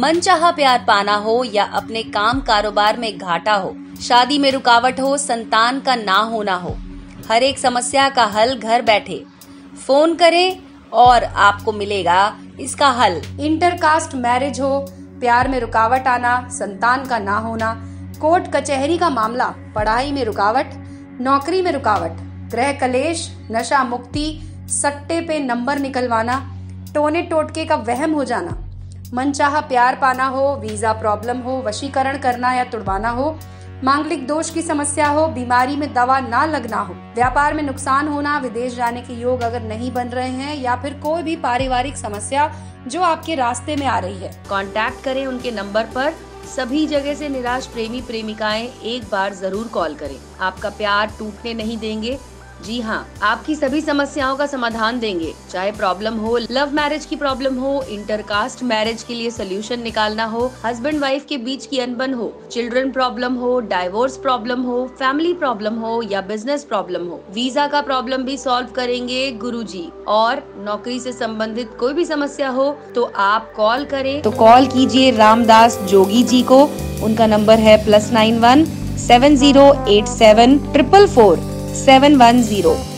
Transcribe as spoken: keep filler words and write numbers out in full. मनचाहा प्यार पाना हो या अपने काम कारोबार में घाटा हो, शादी में रुकावट हो, संतान का ना होना हो, हर एक समस्या का हल घर बैठे फोन करें और आपको मिलेगा इसका हल। इंटरकास्ट मैरिज हो, प्यार में रुकावट आना, संतान का ना होना, कोर्ट कचहरी का मामला, पढ़ाई में रुकावट, नौकरी में रुकावट, ग्रह कलेश, नशा मुक्ति, सट्टे पे नंबर निकलवाना, टोने टोटके का वहम हो जाना, मनचाहा प्यार पाना हो, वीजा प्रॉब्लम हो, वशीकरण करना या तुड़वाना हो, मांगलिक दोष की समस्या हो, बीमारी में दवा ना लगना हो, व्यापार में नुकसान होना, विदेश जाने के योग अगर नहीं बन रहे हैं, या फिर कोई भी पारिवारिक समस्या जो आपके रास्ते में आ रही है, कांटेक्ट करें उनके नंबर पर। सभी जगह से निराश प्रेमी प्रेमिकाएं एक बार जरूर कॉल करें, आपका प्यार टूटने नहीं देंगे। जी हाँ, आपकी सभी समस्याओं का समाधान देंगे, चाहे प्रॉब्लम हो, लव मैरिज की प्रॉब्लम हो, इंटरकास्ट मैरिज के लिए सोल्यूशन निकालना हो, हस्बैंड वाइफ के बीच की अनबन हो, चिल्ड्रन प्रॉब्लम हो, डाइवोर्स प्रॉब्लम हो, फैमिली प्रॉब्लम हो या बिजनेस प्रॉब्लम हो, वीजा का प्रॉब्लम भी सॉल्व करेंगे गुरुजी। और नौकरी से संबंधित कोई भी समस्या हो तो आप कॉल करें, तो कॉल कीजिए रामदास जोगी जी को। उनका नंबर है plus nine one seven zero eight seven triple four seven one zero.